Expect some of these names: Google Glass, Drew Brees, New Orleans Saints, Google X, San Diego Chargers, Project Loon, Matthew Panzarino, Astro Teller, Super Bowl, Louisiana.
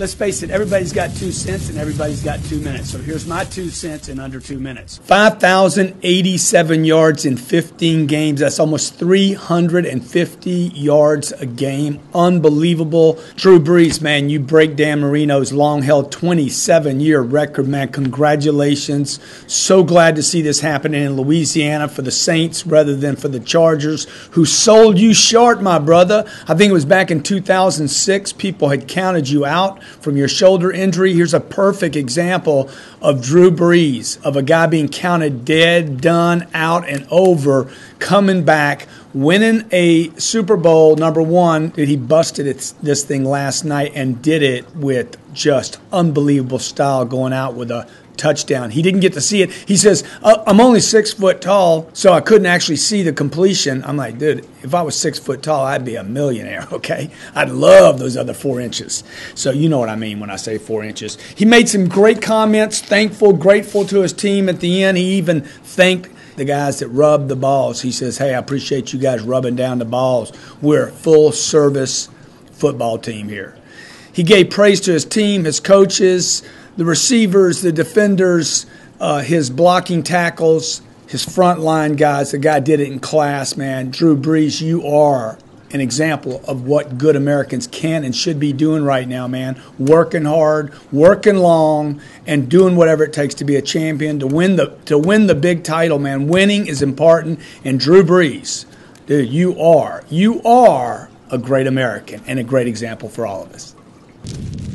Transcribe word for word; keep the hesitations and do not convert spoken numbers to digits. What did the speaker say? let's face it, everybody's got two cents and everybody's got two minutes. So here's my two cents in under two minutes. five thousand eighty-seven yards in fifteen games. That's almost three hundred fifty yards a game. Unbelievable. Drew Brees, man, you break Dan Marino's long-held twenty-seven-year record, man. Congratulations. So glad to see this happening in Louisiana for the Saints rather than for the Chargers, who sold you short, my brother. I think it was back in two thousand six. People had counted you out from your shoulder injury. Here's a perfect example of Drew Brees, of a guy being counted dead, done, out, and over, coming back, winning a Super Bowl. Number one, he busted it, this thing last night, and did it with just unbelievable style, going out with a touchdown. He didn't get to see it. He says, I'm only six foot tall, so I couldn't actually see the completion. I'm like, dude, if I was six foot tall, I'd be a millionaire, okay? I'd love those other four inches. So you know what I mean when I say four inches. He made some great comments, thankful, grateful to his team at the end. He even thanked the guys that rubbed the balls. He says, hey, I appreciate you guys rubbing down the balls. We're a full-service football team here. He gave praise to his team, his coaches, the receivers, the defenders, uh, his blocking tackles, his frontline guys. The guy did it in class, man. Drew Brees, you are an example of what good Americans can and should be doing right now, man. Working hard, working long, and doing whatever it takes to be a champion, to win the to win the big title, man. Winning is important. And Drew Brees, dude, you are, you are a great American and a great example for all of us.